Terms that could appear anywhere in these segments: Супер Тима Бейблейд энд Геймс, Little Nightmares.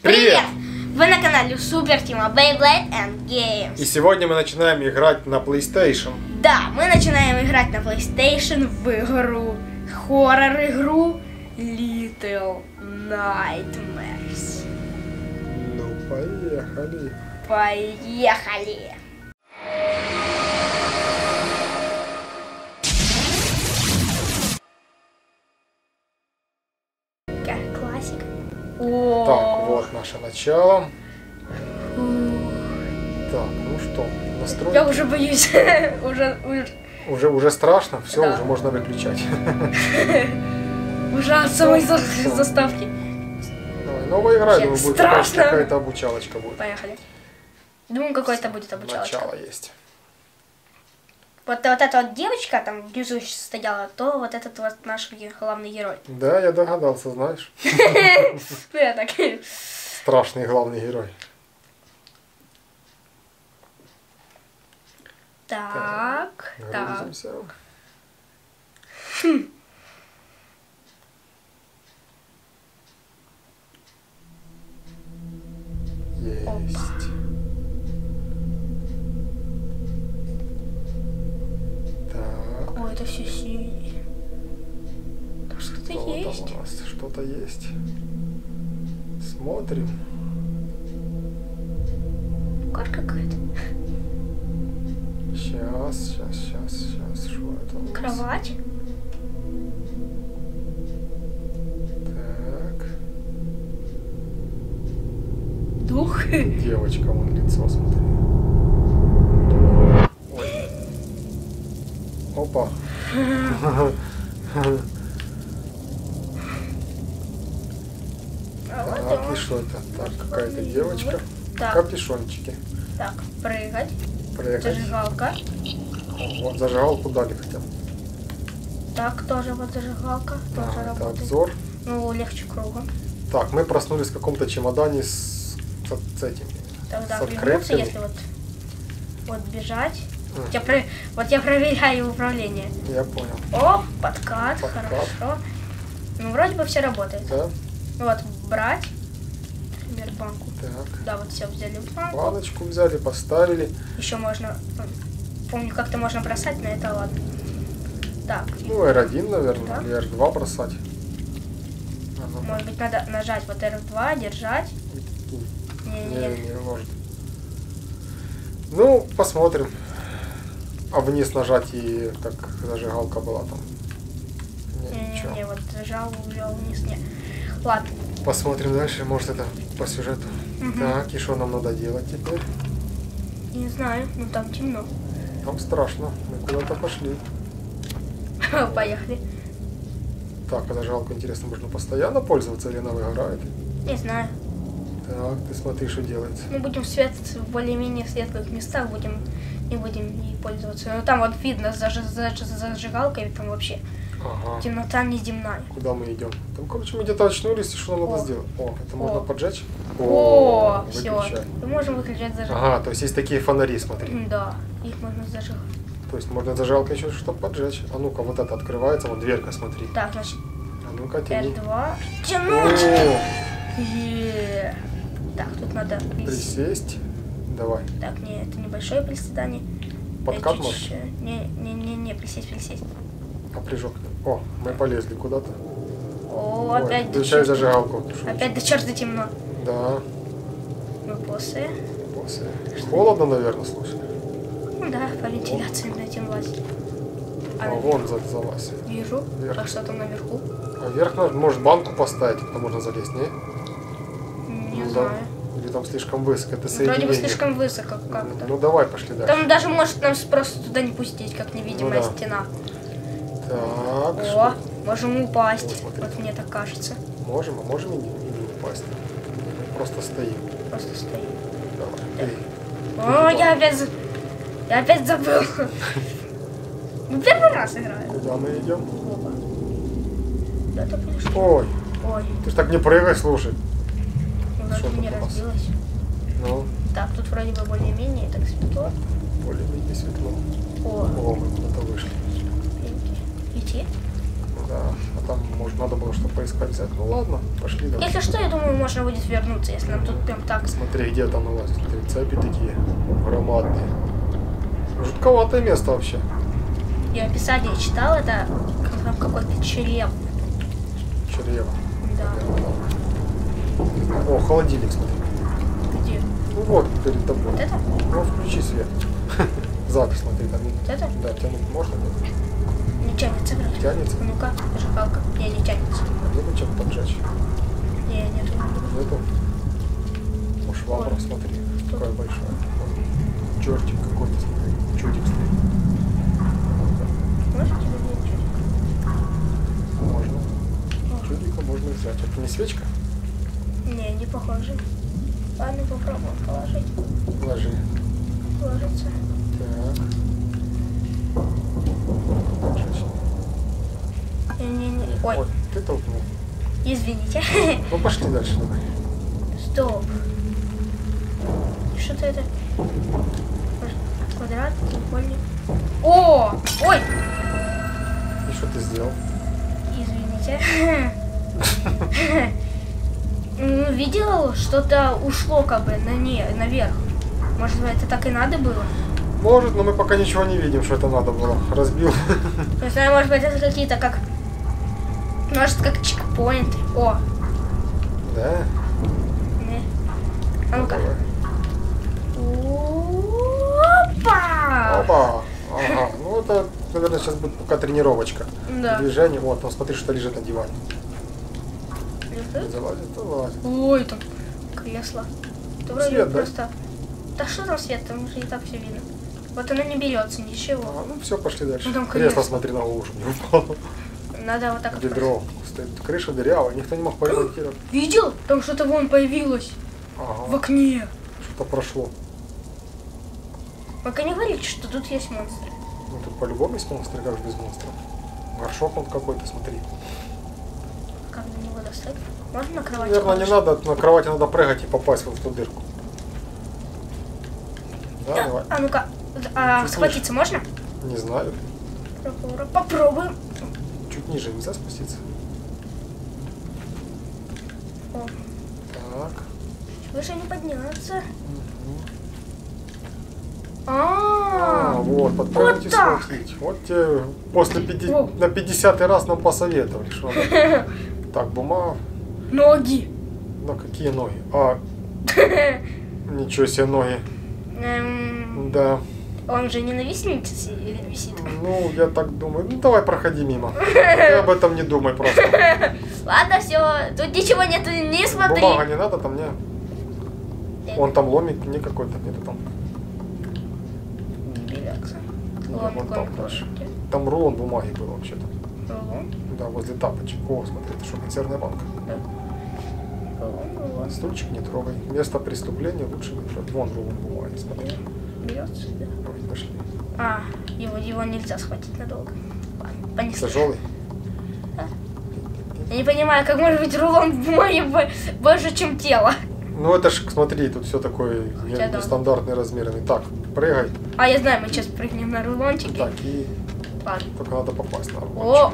Привет! Вы на канале Супер Тима Бейблейд энд Геймс. И сегодня мы начинаем играть на PlayStation. Да, мы начинаем играть на PlayStation в игру, хоррор-игру Little Nightmares. Ну, поехали. Поехали. Классика. Так, вот наше начало. Так, ну что, настройки? Я уже боюсь. Уже страшно, все, да. Уже можно выключать. Уже от самой заставки. Давай, новая игра, думаю, будет какая-то обучалочка будет. Поехали. Думаю, какой-то будет обучалочка. Начало есть. Вот эта вот девочка там внизу стояла, то вот этот вот наш главный герой. Да, я догадался, знаешь. Я так. Страшный главный герой. Так, так. Есть. Это все синее. Там что-то есть. У нас что-то есть. Смотрим. Кар какая-то. Сейчас. Что это у нас? Кровать. Так. Дух. Девочка, вон лицо, смотри. Опа. Так, и что это? Так, какая-то девочка. Так. Капюшончики. Так, прыгать. Зажигалка. Вот зажигалку дали хотя бы. Так, тоже вот зажигалка. Тоже это обзор. Ну, легче круга. Так, мы проснулись в каком-то чемодане с этим. Тогда пригнуться, если вот бежать. Вот я проверяю управление. Я понял. О, подкат. Хорошо. Ну, вроде бы все работает. Да. Вот, брать, например, банку. Так. Да, вот все взяли банку. Баночку взяли, поставили. Еще можно, помню, как-то можно бросать, но это ладно. Так. Ну, R1, наверное, да? Или R2 бросать. Ага. Может быть, надо нажать вот R2, держать. Не может. Ну, посмотрим. А вниз нажать и как зажигалка была там. Не, вот зажал, взял вниз, не. Ладно. Посмотрим дальше, может это по сюжету. Угу. Так, и что нам надо делать теперь? Не знаю, ну там темно. Там страшно, мы куда-то пошли. Поехали. Так, а зажигалку, интересно, можно постоянно пользоваться или она выгорает? Не знаю. Так, ты смотри, что делается. Мы будем в более-менее светлых местах, не будем ей пользоваться. Но там вот видно зажигалкой, там вообще темнота неземная. Куда мы идем? Там, короче, мы где-то очнулись, и что нам надо сделать? О, это можно поджечь? О, все. Мы можем выключать зажигалку. Ага, то есть есть такие фонари, смотри. Да, их можно зажигать. То есть можно зажигалкой еще что-то поджечь. А ну-ка, вот это открывается, вот дверка, смотри. Так, значит, а ну-ка, тяни. R2. Тянуть! Так, тут надо присесть. Давай. Так, не, это небольшое приседание. Подкат может? Не, присесть. А прыжок? О, мы полезли куда-то. О, опять включай зажигалку. Опять до черта темно. Да. Мы босые. Холодно, наверное, слушай. Ну да, по вентиляции на этим лазить. А вон залазь. Вижу. А что там наверху? А вверх может банку поставить, там можно залезть, не? Не знаю. Или там слишком высоко, это соединение. Вроде бы слишком высоко как-то. Ну давай, пошли дальше. Там даже может нас просто туда не пустить, как невидимая стена. Так. О, можем упасть. Вот мне так кажется. Можем, а можем и не упасть. Просто стоим. Давай. О, я опять забыл. Ну первый раз играю. Куда мы идем? Ой. Ты ж так не прыгай, слушай. Не разбилась. Ну. Так, тут вроде бы более-менее так светло. Более-менее светло. О, мы куда-то вышли. Идти? Да, а там, может, надо было что поискать взять. Ну ладно, пошли дальше. Если что, я думаю, можно будет вернуться, если нам тут прям так. Смотри, где там у вас, смотри, цепи такие громадные. Жутковатое место вообще. Я описание читал, это какой-то череп. Череп? Да. О, холодильник, смотри. Где? Ну вот, перед тобой. Вот это? Ну, включи свет. Зад, смотри, там. Вот это? Да, тянуть можно? Не тянется, вроде. Тянется? Ну-ка, жигалка. Не, не тянется. Где бы чем поджечь? Не, нету. Нету? О, швабра, смотри. Какая большая. Чертик какой-то, смотри. Чудик, смотри. Можно тебе взять чудик? Можно. Чудика можно взять. Это не свечка? Не, не похоже. Ладно, попробуем положить. Положи. Ложится. Так. Не-не-не. Ой. Ой, ты толкнул. Извините. Ну пошли дальше. Давай. Стоп. Что-то это... Квадрат, треугольник. О! Ой! И что ты сделал? Извините. Видел, что-то ушло как бы на ней, наверх. Может, это так и надо было? Может, но мы пока ничего не видим, что это надо было. Разбил. Не знаю, может быть, это какие-то как... Может, как чекпоинт. О! Да? Не. А ну-ка. Опа! Опа! Ага. Ну, это, наверное, сейчас будет пока тренировочка. Да. Движение. Вот, там смотри, что лежит на диване. Лежит? Залазит, залазит. Ой, там кресло. Это вроде свет, просто... Да? Да что там свет, там уже и так все видно. Вот она не берется, ничего. А, ну все, пошли дальше. Ну, кресло, смотри, на лужу не упало. Надо вот так. Бедро. Стоит крыша дырявая, никто не мог поремонтировать. Видел? Там что-то вон появилось. Ага. В окне. Что-то прошло. Пока не говорите, что тут есть монстры. Ну тут по-любому есть монстры, как же без монстров. Горшок он какой-то, смотри. Как на него достать? Можно на кровати? Наверное, не надо, на кровати надо прыгать и попасть вот в ту дырку. Да, а ну-ка, схватиться можно? Не знаю. Попробуем. Чуть ниже нельзя спуститься. О. Так. Чуть выше не подняться. А-а-а. Вот, подправить и схватить. Вот тебе после на 50-й раз нам посоветовали, что надо. Так, бумага. Ноги. Ну какие ноги? А. Ничего себе ноги. Да. Он же ненавистник или висит? Ну, я так думаю. Ну, давай, проходи мимо. Ты об этом не думай просто. Ладно, все. Тут ничего нету, не смотри. Бумага не надо, там не... Он там ломик не какой-то, где-то там. Белякса. Ломик, там, там рулон бумаги был вообще-то. Да, возле тапочек. О, смотри, это что, консервная банка? Стульчик не трогай. Место преступления лучше не трогать. Вон рулон бумаги, смотри. Берется, да. Ой, пошли. А, его нельзя схватить надолго. Понесли. Тяжелый? А? Я не понимаю, как может быть рулон бумаги больше, чем тело? Ну это ж, смотри, тут все такое нестандартный, размерный. Так, прыгай. А я знаю, мы сейчас прыгнем на рулончики. Так, и... Ладно. Только надо попасть на рулончик. О,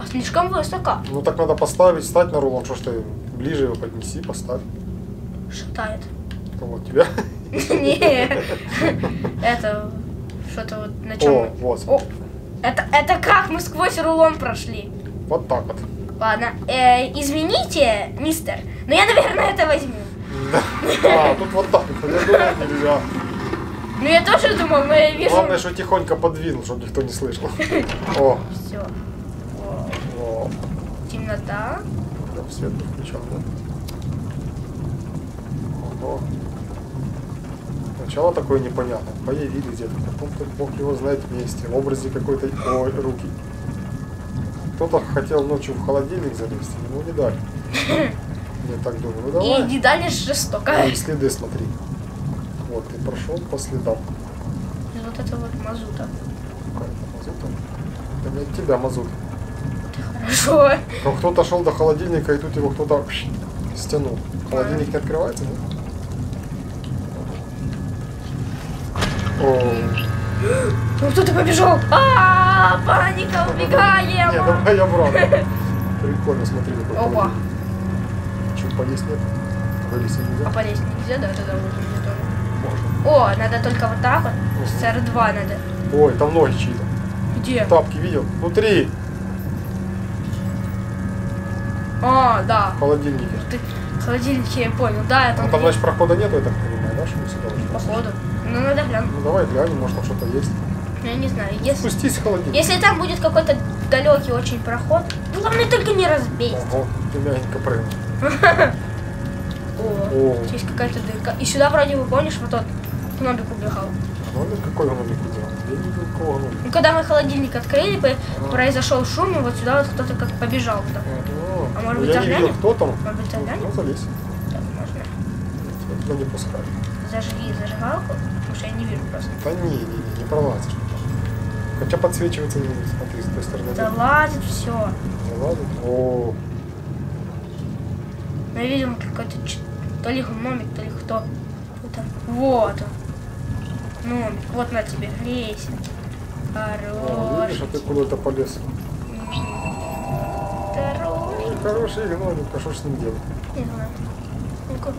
а слишком высоко. Ну так надо поставить, встать на рулон, что ж ты... Ближе его поднеси, поставь. Шатает. Кого, тебя? Не, это что-то вот на чем. О, вот. Это как мы сквозь рулон прошли? Вот так вот. Ладно, извините, мистер, но я, наверное, это возьму. А, тут вот так вот, я думаю, нельзя. Ну я тоже думал, но я вижу... Главное, что тихонько подвинул, чтобы никто не слышал. О. Все. Темнота. Свет не включал, да? Ого. Сначала такое непонятно. Появились где-то, потом тут бог его знает вместе. В образе какой-то... Ой, руки. Кто-то хотел ночью в холодильник залезть, ему не дали. Я так думаю, ну давай. И не дали жестоко. И следы смотри. Вот, ты прошел по следам. И вот это вот мазута. Какая-то мазута? Это не от тебя мазут. Хорошо. Но кто-то шел до холодильника, и тут его кто-то стянул. Холодильник не открывается, да? О, Ну кто-то побежал. А-а-а, паника, убегаем. Нет, давай я брал. Прикольно, смотри. Опа. Чего, полезть нет? Полезть нельзя. А полезть нельзя, да, тогда вот здесь тоже. Можно. О, надо только вот так вот. С R2 надо. Ой, там ноги чьи-то. Где? Тапки видел? Внутри. А, да. Холодильники. Ты... Холодильники, я понял, да. Там, там значит, прохода нету, я так понимаю, да? Что мы сюда должны? Походу. Ну, надо глянуть. Ну, давай глянем, может, там что-то есть. Я не знаю. Если... Спустись в холодильник. Если там будет какой-то далекий очень проход, ну, главное, только не разбейся. Ого, ты мягенько прыгнул. О, здесь какая-то дырка. И сюда, вроде бы, помнишь, вот тот гномик убегал. Гномик? Какой гномик убегал? Я не видел, какого гномика. Ну, когда мы холодильник открыли, произошел шум, и вот сюда вот кто-то как побежал. А может быть, заглянем? Я не видел, кто там. Может быть, заглянем? Ну, залезь. Так, можно. Туда не пускай. Зажги зажигалку, потому что я не вижу просто. Да не пролазишь. Хотя подсвечивается, не смотри, с той стороны. Залазит все. Залазит? О. Мы видим какой-то, то ли гномик, то ли кто. Вот он. Гномик, вот на тебе, грейся. Хороший. Видишь, а ты куда-то полез. Хороший гномик, а что ж с ним делать? Не знаю. Ну-ка.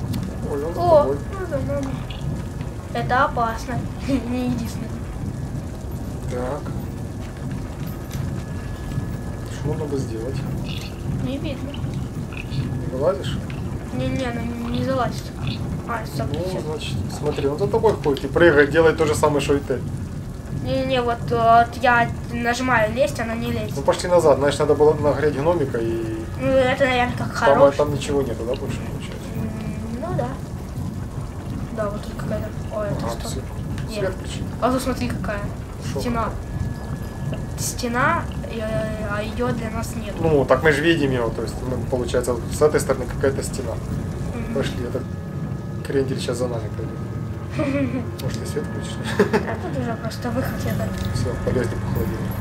Ой, он за тобой. Ну, за мной. Это опасно. Не единственное. Так. Что надо сделать? Не видно. Не вылазишь? Не-не, она не залазит. А, стоп. Ну, значит, смотри, он за тобой ходит и прыгает, делает то же самое, что и ты. Не-не, вот я нажимаю лезть, она не лезет. Ну пошли назад, значит, надо было нагреть гномика и... Ну, это, наверное, как хорошо. Там ничего нету, да, больше получается? Ну, да. Да, вот тут какая-то... Ой, это что? Нет. А тут смотри, какая. Стена. Стена, а ее для нас нет. Ну, так мы же видим ее, то есть, получается, с этой стороны какая-то стена. Пошли, этот крендель сейчас за нами пойдет. Может, ты свет включишь? Да, тут уже просто выход, я так. Все, полезли по холодильнику.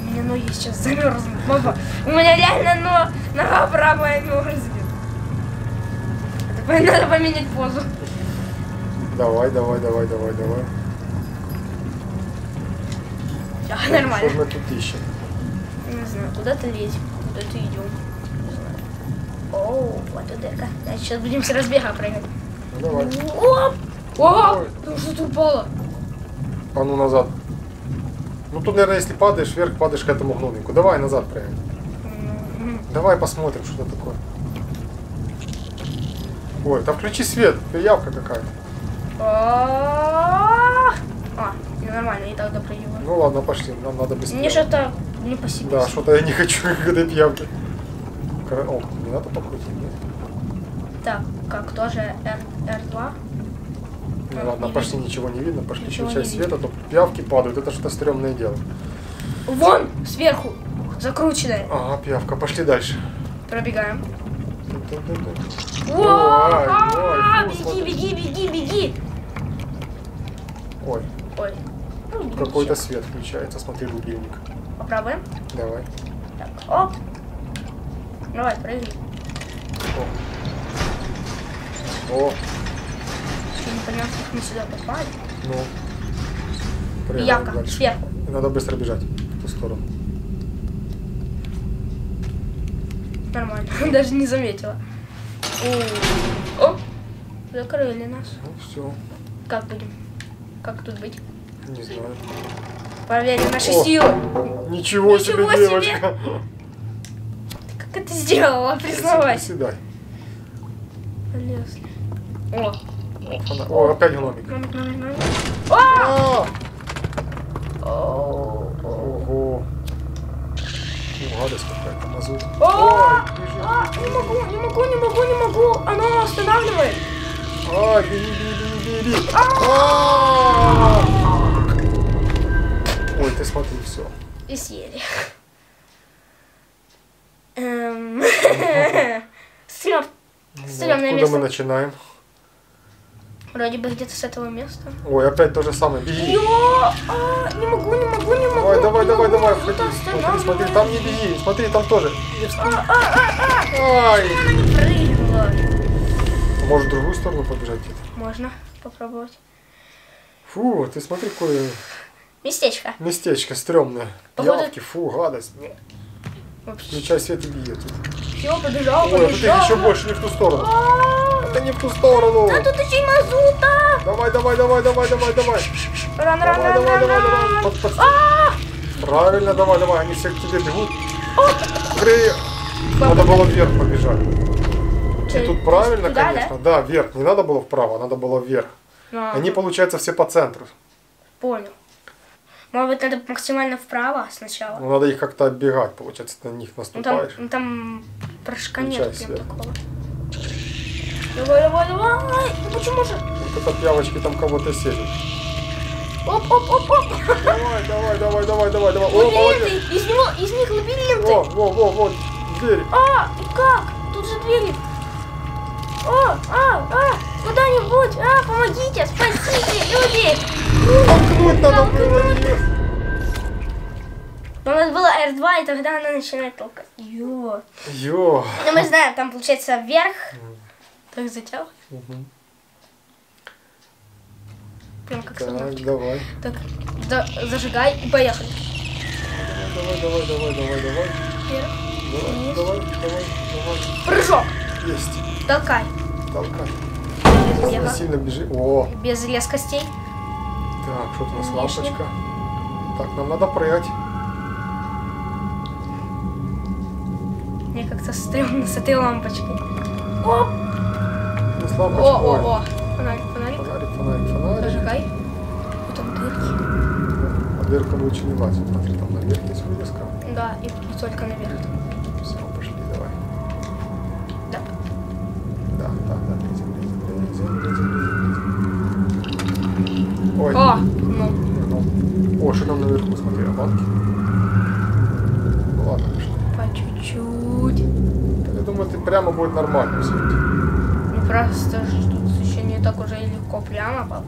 У меня ноги сейчас замерзнут, мама. У меня реально нога правая мерзнет. Надо поменять позу. Давай. Да, нормально. Что мы тут ищем? Не знаю, куда-то лезем, куда-то идем. Не знаю. Оу, вот эта дырка. Значит, сейчас будем с разбега прыгать. Ну, давай. Оп! Оп! Ну что-то упало. А ну назад. Ну тут, наверное, если падаешь вверх, падаешь к этому гномику. Давай назад прыгай. Давай посмотрим, что такое. Ой, там включи свет, явка какая-то. А, нормально, я тогда проявила. Ну ладно, пошли, нам надо быстрее. Мне что-то не по себе. Да, что-то я не хочу, когда пьявки. О, не надо покрутить, нет? Так, как тоже R2? Ну ладно, почти ничего не видно, пошли включать свет, а то пиявки падают, это что-то стрёмное дело. Вон, сверху, закрученная. Ага, пиявка, пошли дальше. Пробегаем. Беги. Ой. Какой-то свет включается, смотри, рубильник. Попробуем? Давай. Так, оп. Давай, прыгай. О. Не понимаю, как мы сюда попали. Ну, пиявка, сверху. Надо быстро бежать в ту сторону. Нормально, даже не заметила. О, закрыли нас. Ну все. Как будем? Как тут быть? Не знаю. Проверим наши силы. Ничего себе, девочка. Ты как это сделала, признавайся. Полезли. О. О, опять гномик. Ого. Гадость какая-то, мазут. Не могу. Оно останавливает. Бери. Ой, ты смотри, все. И съели. Стрёмное место. Куда мы начинаем? Вроде бы где-то с этого места. Ой, опять то же самое. Беги. Не могу. Давай. Смотри, там не беги. Смотри, там тоже. Ай. Может, в другую сторону побежать где-то? Можно попробовать. Фу, ты смотри, какое... Местечко. Местечко стрёмное. Походу... Явки, фу, гадость. Вообще. Включай свет и бьет. Всё, побежал, побежал. Ой, это еще больше не в ту сторону. Это не в ту сторону. Да тут еще и мазута. Давай, давай, давай, давай, давай, давай. Давай, давай, давай, давай. Правильно, давай, давай, они все к тебе бегут. Надо было вверх побежать. И тут правильно, конечно. Да, вверх. Не надо было вправо, надо было вверх. Они, получается, все по центру. Понял. Может быть, надо максимально вправо сначала. Ну, надо их как-то оббегать, получается, ты на них наступаешь. Ну, там прыжка нет прям такого. Давай, давай, давай. Ну, почему же? Вот это пьявочки там кого-то сели. Оп, оп, оп, оп. Давай, давай, давай, давай, давай, давай. О, молодец. Из них лабиринты. О, во, во, вот, двери. А, и как? Тут же двери. А, куда-нибудь, а, помогите, спасите, люди! Толкнуть надо было ее! У нас было R2, и тогда она начинает толкать. Йо! Йо! Ну мы знаем, там получается вверх. Так затягивай. Угу. Прям как сумочка. Давай. Так, зажигай и поехали. Давай, давай, давай, давай, давай. Вверх. Давай, давай, давай, давай. Прыжок! Есть. Толкай. Толкай. Сильно, сильно бежи. О. Без резкостей. Так, что-то у нас лапочка. Так, нам надо прыгать. Мне как-то стрёмно с этой лампочкой. Оп! О-о-о! Фонарик, фонарик. Фонарик, фонарик, фонарик. Зажигай. Вот там дырки. А дырка лучше не лазит. Смотри, там наверх есть вырезка. Да, и только наверх. Все, пошли, давай. Да. Да, да, да, лезем. Ой. О, ну. О, что там наверху, смотри, банки. Ну ладно, пошли. По чуть-чуть. Я думаю, ты прямо будет нормально все. Ну просто тут освещение так уже и легко прямо было.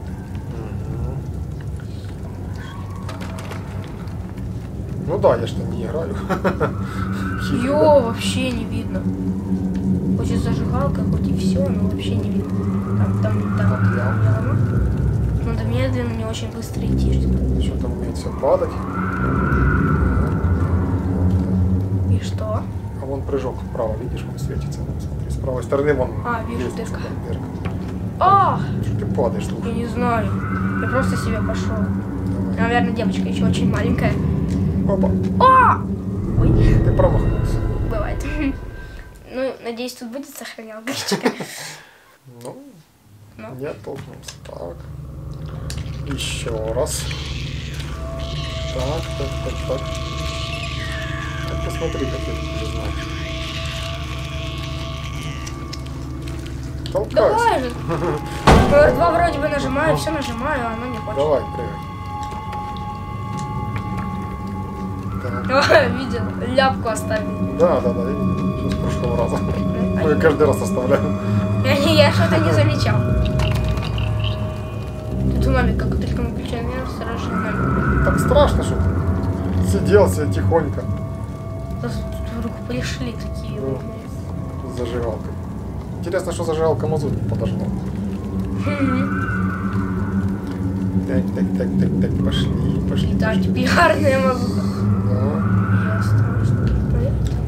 Ну да, я что не играю. Ё, вообще не видно. Хоть зажигалка, хоть и все, но вообще не видно. Там я. Надо медленно, не очень быстро идти. Что там умеет все падать? И что? А вон прыжок вправо, видишь, он светится. Смотри, с правой стороны вон. А, вижу, дырка. А! Что ты падаешь, слушай? Я не знаю. Я просто себе пошел. Наверное, девочка еще очень маленькая. Опа. А! Ой. Ты промахнулся. Бывает. Ну, надеюсь, тут будет сохранялочка. Ну, я толкнулся. Так. Еще раз. Так, так, так, так. Посмотри, как я это знаю. Толкайся. Давай же. R2 вроде бы нажимаю, все нажимаю, а оно не хочет. Давай, привет. Видел, ляпку оставил. Да, да, да, я видел. С прошлого раза. Мы ее каждый раз оставляем. Я что-то не замечал. Тут маме как только мы включаем, страшно маме. Так страшно, что ты сидел себе тихонько. Вдруг пришли такие вот. Зажигалка. Интересно, что зажигалка мазут подожгла. Так, так, так, так, так, пошли, пошли. Да, пиарная мазута.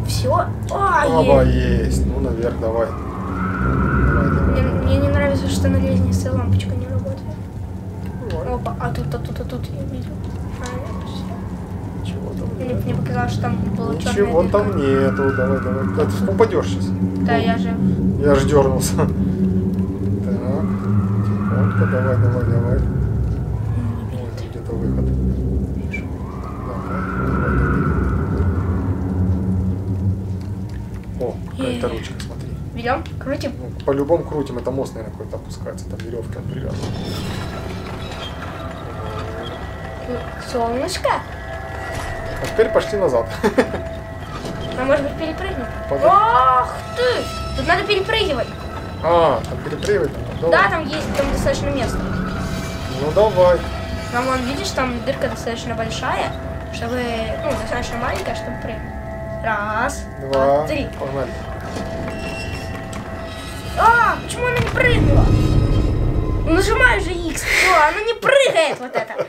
Все. О, есть. Ну, наверх, давай. Давай, давай, давай. Мне не нравится, что на лестнице лампочка не работает. Давай. Опа, а тут я видел. А, чего там? Мне показалось, что там было черное. Ничего там нету. Давай, давай. Да, ты упадешь сейчас. Да, ну, я же. Я же дернулся. Так. Тихонько, давай, давай, давай. Где-то выход. Какая-то ручка, смотри. Берем, крутим? Ну, по-любому крутим. Это мост, наверное, какой-то опускается. Там веревка привязана. Солнышко. А теперь пошли назад. А может быть перепрыгнем? Ах ты! Тут надо перепрыгивать. А, там перепрыгивать надо? Да, там есть, там достаточно места. Ну давай. Там, вон, видишь, там дырка достаточно большая, чтобы, ну, достаточно маленькая, чтобы прыгнуть. Раз, два, три. Погнали. А, почему она не прыгнула? Нажимаю же X, все, она не прыгает вот это.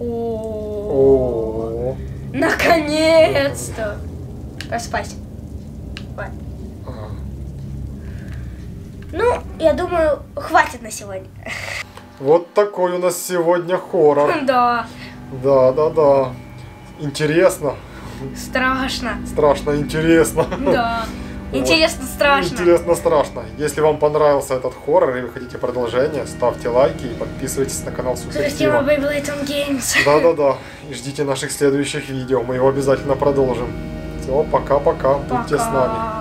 О, наконец-то! Проспать. Вот. Ну, я думаю, хватит на сегодня. Вот такой у нас сегодня хоррор. Да. Да. Интересно. Страшно. Страшно, интересно. Да. Интересно, вот. Страшно. Интересно, страшно. Если вам понравился этот хоррор и вы хотите продолжение, ставьте лайки и подписывайтесь на канал Супер Тима Бейблейд энд Геймс. Да. И ждите наших следующих видео. Мы его обязательно продолжим. Все, пока-пока. Будьте с нами.